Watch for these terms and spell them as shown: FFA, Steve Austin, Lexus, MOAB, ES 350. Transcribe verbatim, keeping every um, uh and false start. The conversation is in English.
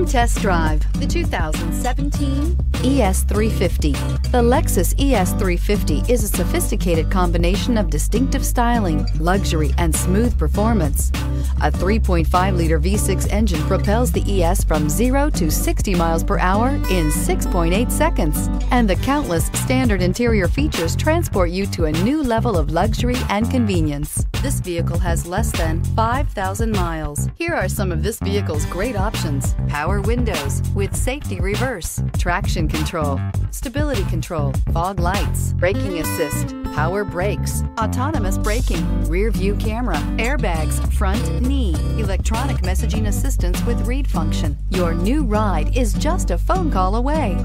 Come test drive the two thousand seventeen E S three fifty. The Lexus E S three fifty is a sophisticated combination of distinctive styling, luxury, and smooth performance. A three point five liter V six engine propels the E S from zero to sixty miles per hour in six point eight seconds, and the countless standard interior features transport you to a new level of luxury and convenience. This vehicle has less than five thousand miles. Here are some of this vehicle's great options: power windows with safety reverse, traction control, stability control, fog lights, braking assist, power brakes, autonomous braking, rear view camera, airbags, front knee, electronic messaging assistance with read function. Your new ride is just a phone call away.